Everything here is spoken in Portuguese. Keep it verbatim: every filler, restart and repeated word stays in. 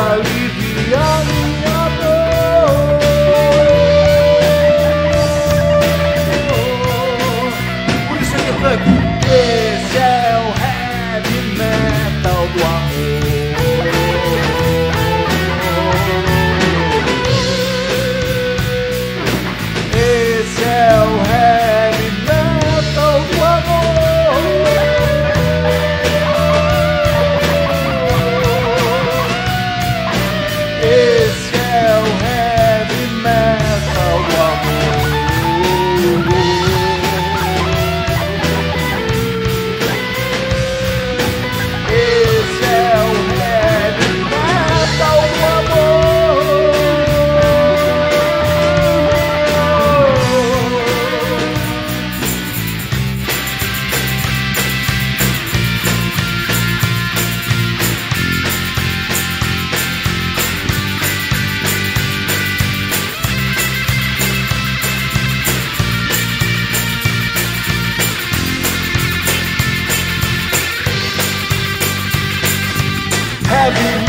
aliviar minha dor. Por isso que eu tranco, esse é o heavy metal do amor. Esse é o heavy metal do amor. Heavy